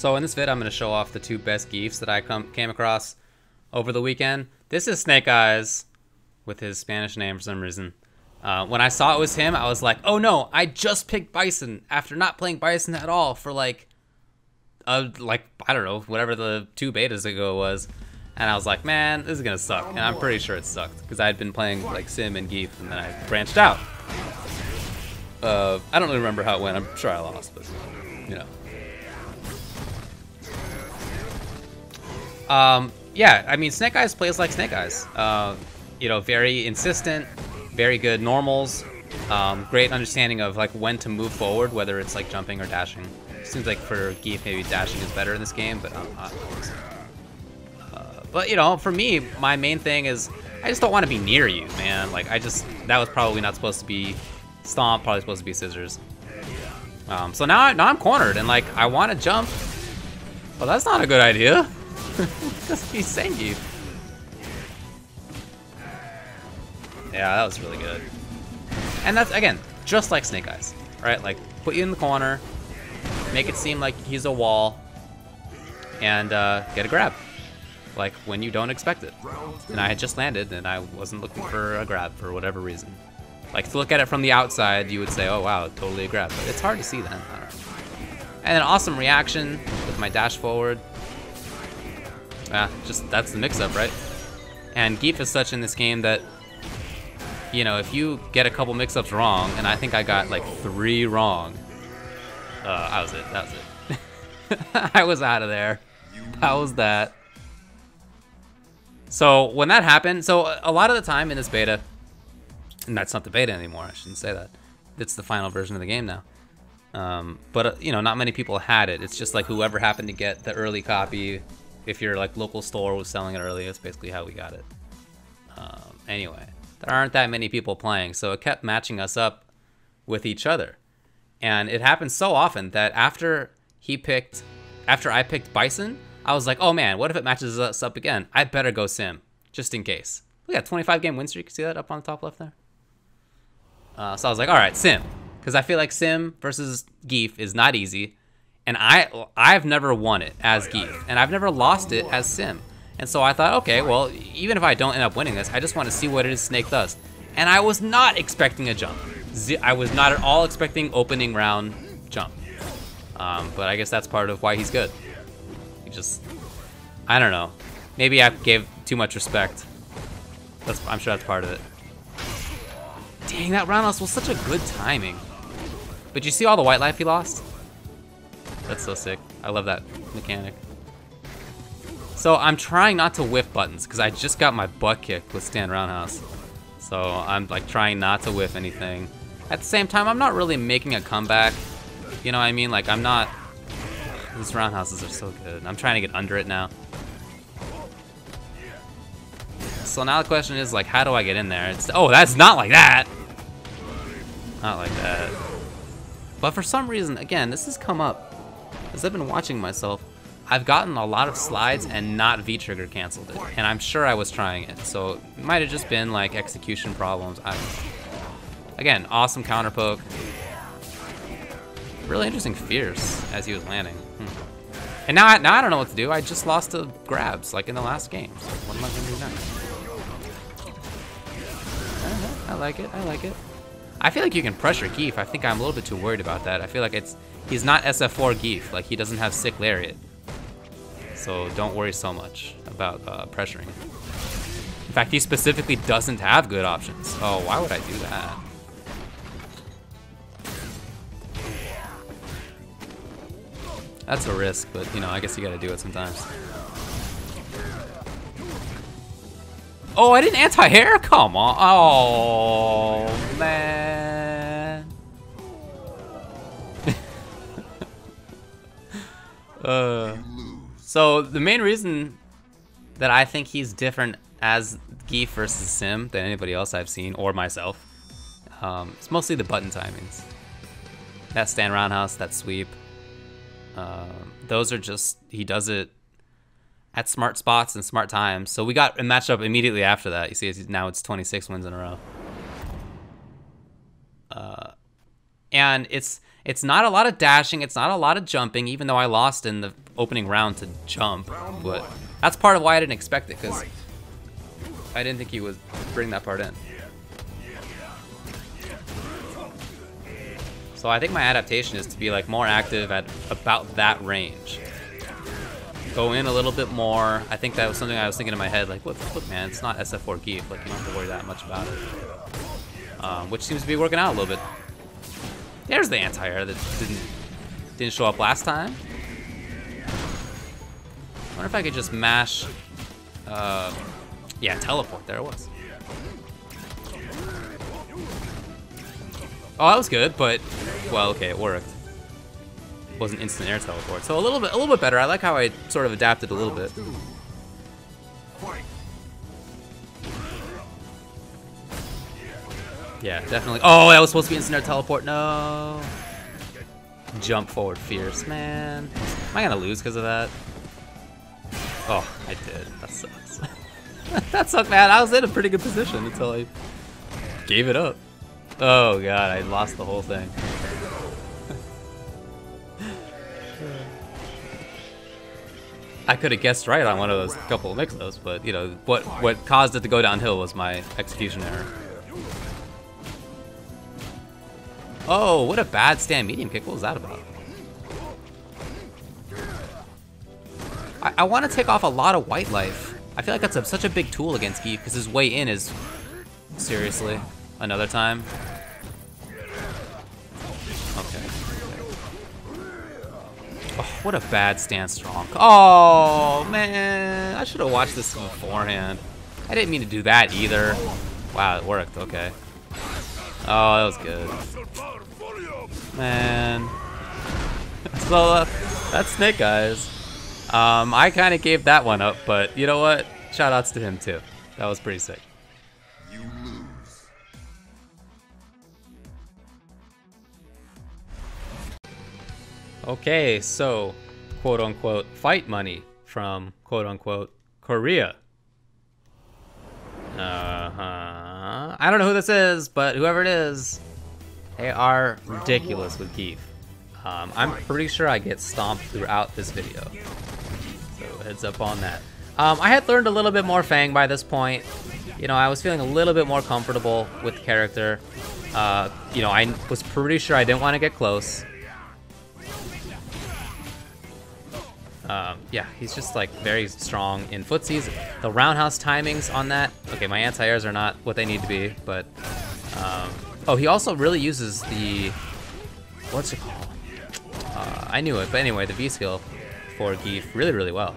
So in this vid, I'm going to show off the two best Giefs that I came across over the weekend. This is SnakeEyez with his Spanish name for some reason. When I saw it was him, I was like, oh no, I just picked Bison after not playing Bison at all for like I don't know, whatever the two betas ago was. And I was like, man, this is going to suck. And I'm pretty sure it sucked because I had been playing like Sim and Gief and then I branched out. I don't really remember how it went. I'm sure I lost, but you know. Yeah, I mean, SnakeEyez plays like SnakeEyez. You know, very insistent, very good normals, great understanding of like when to move forward, whether it's like jumping or dashing. Seems like for Gief, maybe dashing is better in this game, but I'm not. But you know, for me, my main thing is I just don't want to be near you, man. Like that was probably not supposed to be stomp, probably supposed to be scissors. So now I'm cornered and like I want to jump. Well, that's not a good idea. Because he's Zangief. Yeah, that was really good. And that's, again, just like SnakeEyez, right? Like, put you in the corner, make it seem like he's a wall, and get a grab. Like, when you don't expect it. And I had just landed, and I wasn't looking for a grab for whatever reason. Like, to look at it from the outside, you would say, oh, wow, totally a grab. But it's hard to see that. I don't know. And an awesome reaction with my dash forward. Just that's the mix-up, right? And Gief is such in this game that, you know, if you get a couple mix-ups wrong, and I think I got like 3 wrong, that was it. I was out of there. That was that. So when that happened, so a lot of the time in this beta, and that's not the beta anymore, I shouldn't say that. It's the final version of the game now. But, you know, not many people had it. It's just like whoever happened to get the early copy. If your like local store was selling it early, that's basically how we got it. Anyway, there aren't that many people playing, so it kept matching us up with each other. And it happened so often that after I picked Bison, I was like, oh man, what if it matches us up again? I better go Sim, just in case. Look at that 25-game win streak. See that up on the top left there? So I was like, all right, Sim. Because I feel like Sim versus Gief is not easy. And I've never won it as Gief, and I've never lost it as Sim. And so I thought, okay, well, even if I don't end up winning this, I just want to see what it is Snake does. And I was not expecting a jump. I was not at all expecting opening round jump. But I guess that's part of why he's good. He just, I don't know. Maybe I gave too much respect. I'm sure that's part of it. Dang, that roundhouse was such a good timing. But you see all the white life he lost? That's so sick. I love that mechanic. So I'm trying not to whiff buttons because I just got my butt kicked with Stand Roundhouse. So I'm like trying not to whiff anything. At the same time, I'm not really making a comeback. You know what I mean? Like I'm not, these roundhouses are so good. I'm trying to get under it now. So now the question is like, how do I get in there? It's, oh, that's not like that. Not like that. But for some reason, again, this has come up. As I've been watching myself, I've gotten a lot of slides and not V-Trigger canceled it. And I'm sure I was trying it. So it might have just been like execution problems. I don't know. Again, awesome counter poke. Really interesting fierce as he was landing. And now I don't know what to do. I just lost to grabs like in the last game. So what am I going to do next? I like it. I like it. I feel like you can pressure Gief. I think I'm a little bit too worried about that. I feel like he's not SF4 Gief. Like, he doesn't have sick Lariat. So don't worry so much about pressuring. In fact, he specifically doesn't have good options. Oh, why would I do that? That's a risk, but, you know, I guess you gotta do it sometimes. Oh, I didn't anti-air? Come on. Oh, man. So the main reason that I think he's different as Gief versus Sim than anybody else I've seen, or myself, it's mostly the button timings. That stand roundhouse, that sweep. Those are just, he does it at smart spots and smart times. So we got a matchup immediately after that. You see, now it's 26 wins in a row. And it's not a lot of dashing. It's not a lot of jumping, even though I lost in the opening round to jump, but that's part of why I didn't expect it, because I didn't think he would bring that part in. So I think my adaptation is to be like more active at about that range. Go in a little bit more. I think that was something I was thinking in my head, like, what the fuck, man? It's not SF4 Geef. Like, you don't have to worry that much about it. Which seems to be working out a little bit. There's the anti-air that didn't show up last time. I wonder if I could just mash... yeah, teleport. There it was. Oh, that was good, but... Well, okay, it worked. It wasn't instant air teleport. So a little bit better. I like how I sort of adapted a little bit. Yeah, definitely. Oh, that was supposed to be instant air teleport. No. Jump forward fierce, man. Am I gonna lose because of that? Oh, I did. That sucks. That sucked, man. I was in a pretty good position until I gave it up. Oh god, I lost the whole thing. I could have guessed right on one of those couple of mix-ups, but you know what caused it to go downhill was my execution error. Oh, what a bad stand medium kick. What was that about? I want to take off a lot of white life. I feel like that's such a big tool against Geef, because his way in is... Seriously? Another time? Okay. Oh, what a bad stand strong. Oh, man. I should have watched this beforehand. I didn't mean to do that either. Wow, it worked. Okay. Oh, that was good. Man. So, that's SnakeEyez. I kind of gave that one up, but you know what? Shoutouts to him, too. That was pretty sick. You lose. Okay, so, quote-unquote, fight money from, quote-unquote, Korea. Uh-huh. I don't know who this is, but whoever it is, they are ridiculous with Geef. I'm pretty sure I get stomped throughout this video, so heads up on that. I had learned a little bit more Fang by this point. You know, I was feeling a little bit more comfortable with the character. You know, I was pretty sure I didn't want to get close. Yeah, he's just like very strong in footsies. The roundhouse timings on that. Okay, my anti-airs are not what they need to be, but... oh, he also really uses the... What's it called? I knew it, but anyway, the V-Skill for Geef really, really well.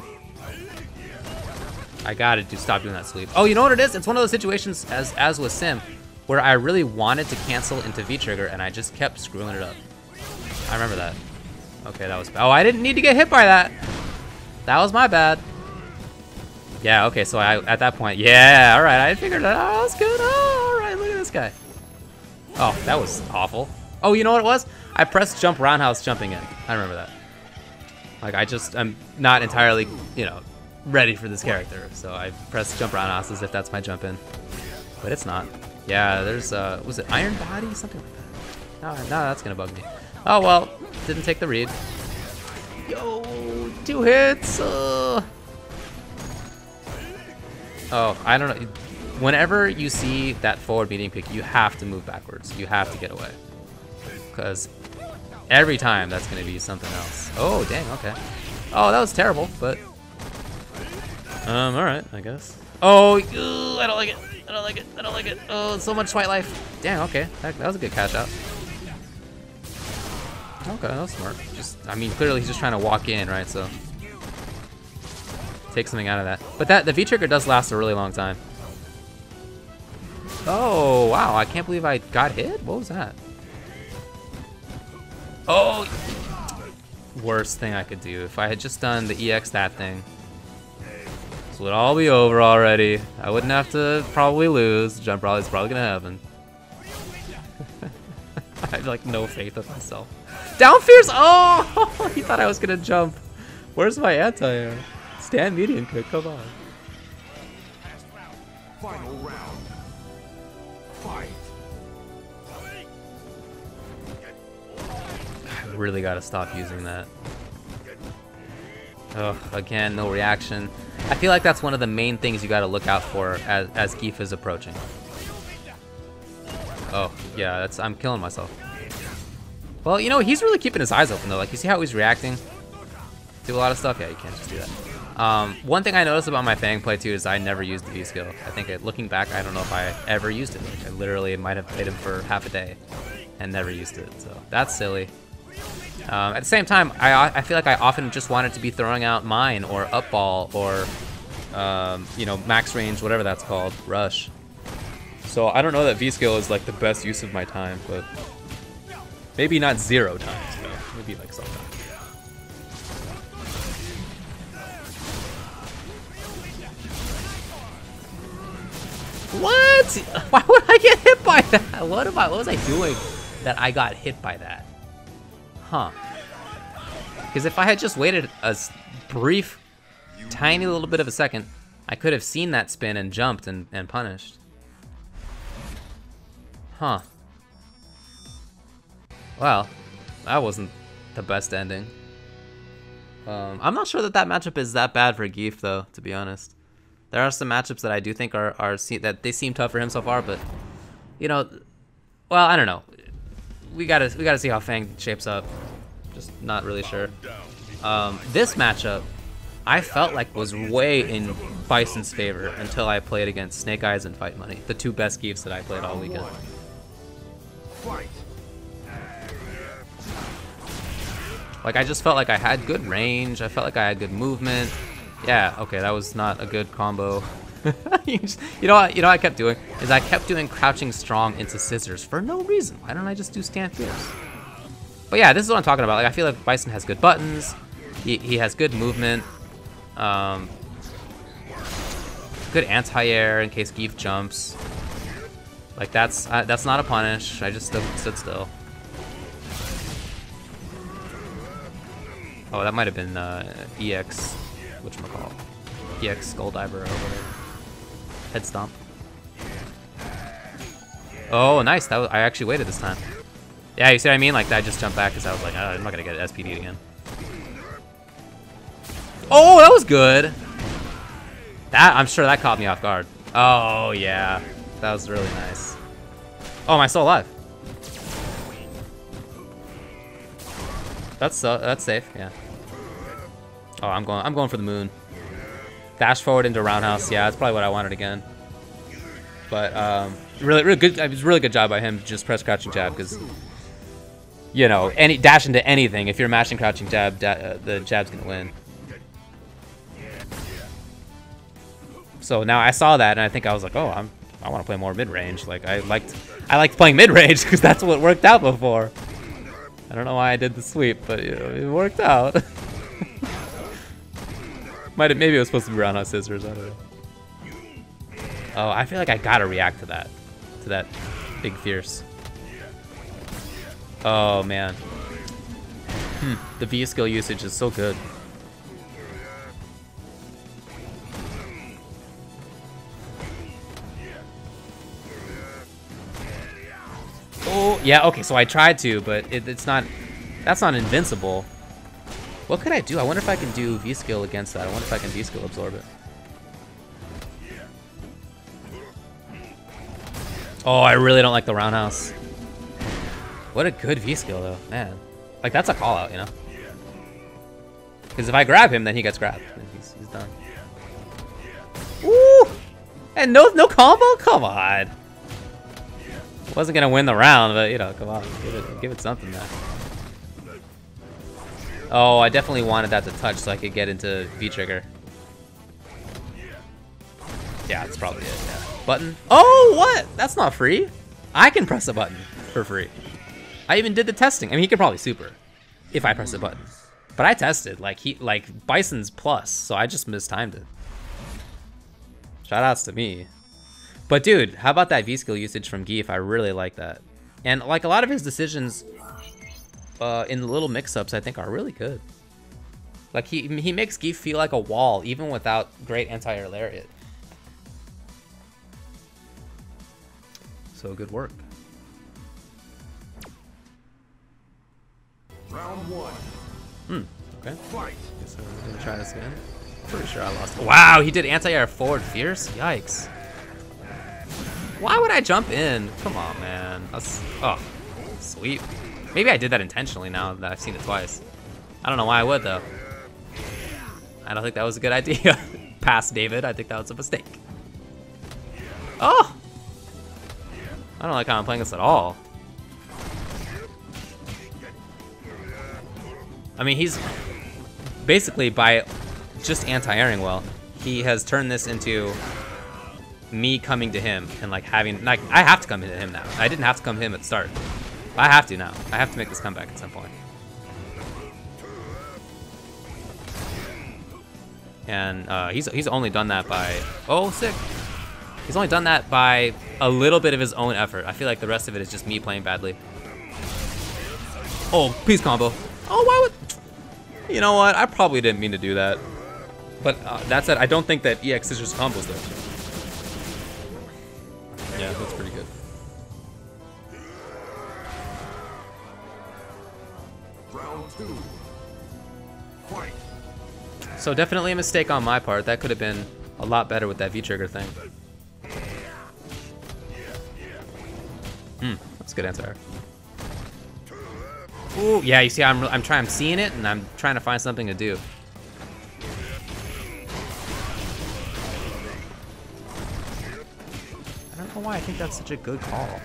I gotta stop doing that sweep. Oh, you know what it is? It's one of those situations, as with Sim, where I really wanted to cancel into V-Trigger, and I just kept screwing it up. I remember that. Okay, that was... Oh, I didn't need to get hit by that! That was my bad. Yeah, okay, so I, at that point, yeah, all right, I figured it out. That was good. Oh, all right, look at this guy. Oh, that was awful. Oh, you know what it was? I pressed jump roundhouse jumping in. I remember that. Like, I'm not entirely, you know, ready for this character, so I pressed jump roundhouse as if that's my jump in. But it's not. Yeah, there's, was it Iron Body? Something like that. No, that's gonna bug me. Oh, well, didn't take the read. Yo, 2 hits. Oh, I don't know. Whenever you see that forward medium kick, you have to move backwards. You have to get away. Because every time that's going to be something else. Oh, dang, okay. Oh, that was terrible, but... all right, I guess. Oh, I don't like it. I don't like it. I don't like it. Oh, so much white life. Dang, okay. That was a good cash out. Okay, that was smart. Just, I mean, clearly he's just trying to walk in, right? So take something out of that. But the V-Trigger does last a really long time. Oh, wow, I can't believe I got hit? What was that? Oh, worst thing I could do. If I had just done the EX that thing, this would all be over already. I wouldn't have to probably lose. Jump rally is probably gonna happen. I have like no faith in myself. Down fierce! Oh! He thought I was gonna jump. Where's my anti-air? Stand medium kick, come on. Final round. Fight. I really gotta stop using that. Ugh, again, no reaction. I feel like that's one of the main things you gotta look out for as Geef is approaching. Oh, yeah, that's, I'm killing myself. Well, you know, he's really keeping his eyes open, though. Like, you see how he's reacting? Do a lot of stuff? Yeah, you can't just do that. One thing I noticed about my Fang play, too, is I never used the V-Skill. I think, looking back, I don't know if I ever used it. Like, I literally might have played him for half a day and never used it, so that's silly. At the same time, I feel like I often just wanted to be throwing out mine or up ball or, you know, max range, whatever that's called, rush. So I don't know that V-Skill is, like, the best use of my time, but... maybe not 0 times, though. Maybe like sometimes. What? Why would I get hit by that? What was I doing that I got hit by that? Huh. Because if I had just waited a brief, tiny little bit of a second, I could have seen that spin and jumped and punished. Huh. Well, that wasn't the best ending. I'm not sure that that matchup is that bad for Geef, though, to be honest. There are some matchups that I do think that they seem tough for him so far, but, you know, well, I don't know. We gotta see how Fang shapes up. Just not really sure. This matchup, I felt like was way in Bison's favor until I played against SnakeEyez and Fight Money, the two best Geefs that I played all weekend. Like, I just felt like I had good range, I felt like I had good movement. Yeah, okay, that was not a good combo. You know what I kept doing? Is I kept doing crouching strong into scissors for no reason. Why don't I just do stand fierce? But yeah, this is what I'm talking about. Like, I feel like Bison has good buttons, he has good movement, good anti-air in case Geef jumps. Like, that's not a punish, I just stood still. Oh, that might have been EX, whatchamacallit, EX Skull Diver or whatever. Head stomp. Oh, nice! That was, I actually waited this time. Yeah, you see what I mean? Like, I just jumped back because I was like, oh, I'm not gonna get SPD'd again. Oh, that was good. That, I'm sure that caught me off guard. Oh yeah, that was really nice. Oh, am I still alive? That's safe, yeah. Oh, I'm going for the moon. Dash forward into roundhouse, yeah, that's probably what I wanted again. But really good. It was a really good job by him to just press crouching jab because, you know, any dash into anything. If you're mashing crouching jab, the jab's gonna win. So now I saw that and I think I was like, oh, I want to play more mid range. Like I liked playing mid range because that's what worked out before. I don't know why I did the sweep, but you know, it worked out. Maybe it was supposed to be roundhouse scissors. I don't know. Oh, I feel like I gotta react to that, big fierce. Oh man, the V-Skill usage is so good. Oh, yeah, okay, so I tried to, but it's not... that's not invincible. What could I do? I wonder if I can do V-Skill against that. I wonder if I can V-Skill absorb it. Oh, I really don't like the roundhouse. What a good V-Skill, though. Man. Like, that's a call-out, you know? Because if I grab him, then he gets grabbed. He's done. Ooh! And no combo? Come on! Wasn't gonna win the round, but you know, come on, give it something there. Oh, I definitely wanted that to touch so I could get into V-Trigger. Yeah, that's probably it, yeah. Button. Oh, what? That's not free. I can press a button for free. I even did the testing. I mean, he could probably super if I press a button. But I tested, like Bison's plus, so I just mistimed it. Shoutouts to me. But dude, how about that V-Skill usage from Geef? I really like that. And like a lot of his decisions in the little mix-ups I think are really good. Like he makes Geef feel like a wall even without great anti-air Lariat. So good work. Round 1. Okay. Guess I'm gonna try this again. Pretty sure I lost. Wow, he did anti-air forward fierce? Yikes. Why would I jump in? Come on, man. That's, oh, sweet. Maybe I did that intentionally now that I've seen it twice. I don't know why I would, though. I don't think that was a good idea. Pass, David. I think that was a mistake. Oh! I don't like how I'm playing this at all. I mean, he's basically by just anti-airing well, he has turned this into me coming to him and like having, like, I have to come to him now. I didn't have to come to him at the start. I have to now. I have to make this comeback at some point. And he's only done that by, oh, sick. He's only done that by a little bit of his own effort. I feel like the rest of it is just me playing badly. Oh, peace combo. Oh, why would, you know what? I probably didn't mean to do that. But that said, I don't think that EX scissors combos though. Yeah, that's pretty good. Round two. Fight. So definitely a mistake on my part. That could have been a lot better with that V-Trigger thing. Hmm, that's a good answer. Ooh, yeah, you see, I'm seeing it, and I'm trying to find something to do. I don't know why I think that's such a good call.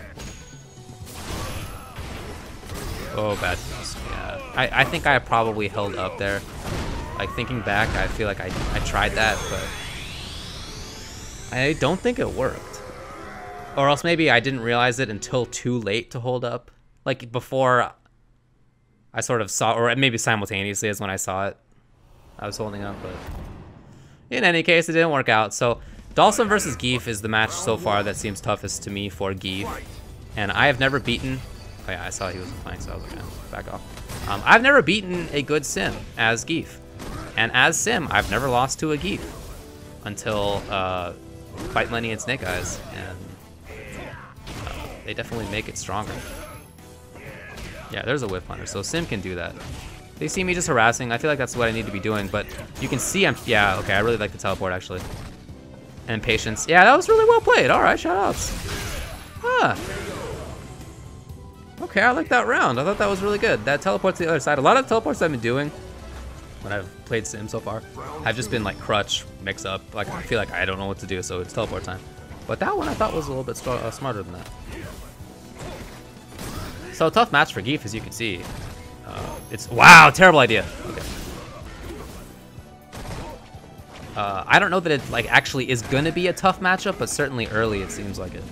Oh, bad. Yeah, I think I probably held up there. Like, thinking back, I feel like I tried that, but I don't think it worked. Or else maybe I didn't realize it until too late to hold up. Like, before I sort of saw, or maybe simultaneously is when I saw it. I was holding up, but in any case, it didn't work out. So, Dhalsim versus Zangief is the match so far that seems toughest to me for Zangief. And I have never beaten... Oh yeah, I saw he wasn't playing, so I was like, yeah, back off. I've never beaten a good Sim as Zangief. And as Sim, I've never lost to a Zangief until Fight Money and SnakeEyez, and they definitely make it stronger. Yeah, there's a whip hunter, so Sim can do that. They see me just harassing. I feel like that's what I need to be doing, but you can see I'm... Yeah, okay, I really like the teleport, actually. And patience. Yeah, that was really well played. All right, shoutouts. Huh. Okay, I like that round. I thought that was really good. That teleports to the other side. A lot of teleports I've been doing when I've played Sim so far, I've just been like crutch, mix up, like I feel like I don't know what to do, so it's teleport time. But that one I thought was a little bit smarter than that. So tough match for Zangief, as you can see. It's, wow, terrible idea. Okay. I don't know that it like actually is gonna be a tough matchup, but certainly early it seems like it.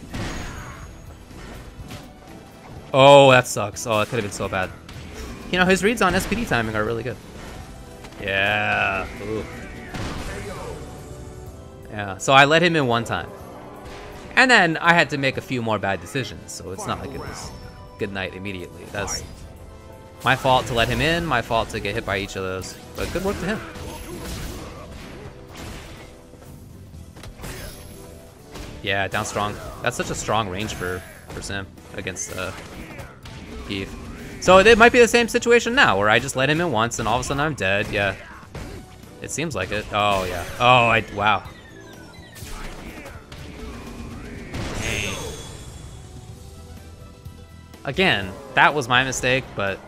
Oh, that sucks. Oh, that could have been so bad. You know, his reads on SPD timing are really good. Yeah. Ooh. Yeah, so I let him in one time. And then I had to make a few more bad decisions, so it's not like it was good night immediately. That's my fault to let him in, my fault to get hit by each of those, but good work to him. Yeah, down strong. That's such a strong range for Sim against Zangief. So it might be the same situation now, where I just let him in once and all of a sudden I'm dead, yeah. It seems like it. Oh, yeah. Oh, wow. Dang. Again, that was my mistake, but,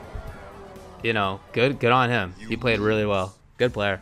you know, good on him. He played really well. Good player.